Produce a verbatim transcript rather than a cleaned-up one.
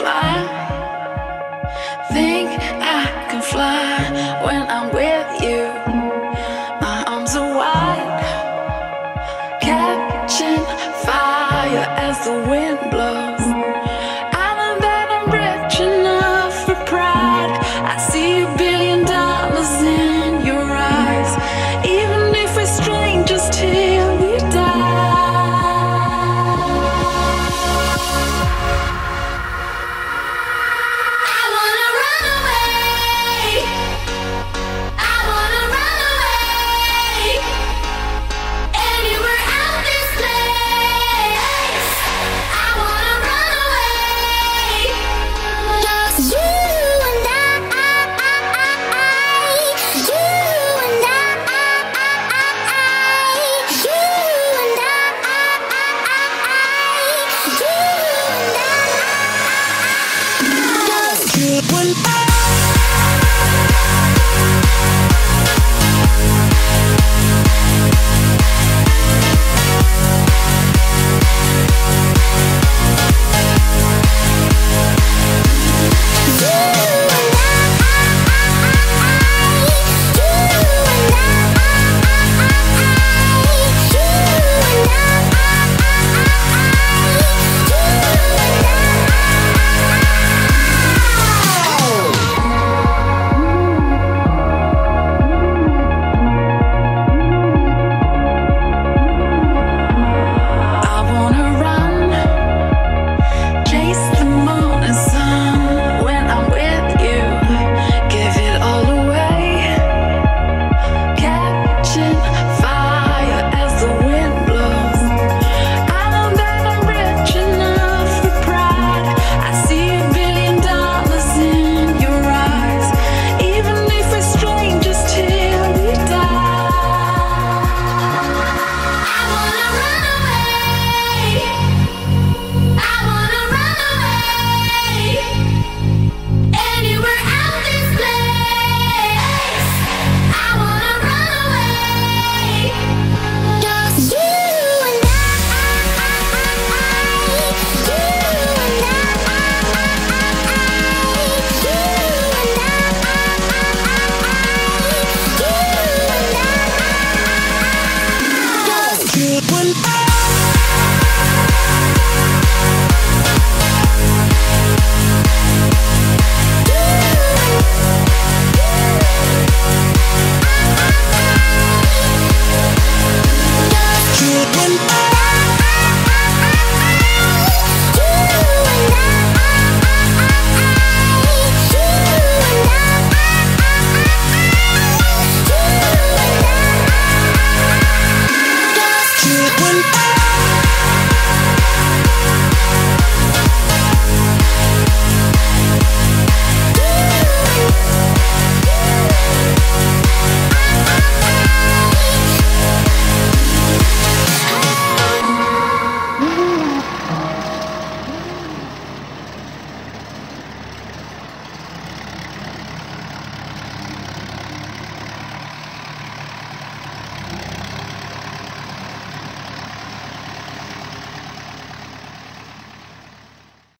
fly. Think I can fly when I'm with you. My arms are wide, catching fire as the wind blows. I know that I'm rich enough for pride. I see a billion dollars in your eyes. Even if we're strangers till we die. One.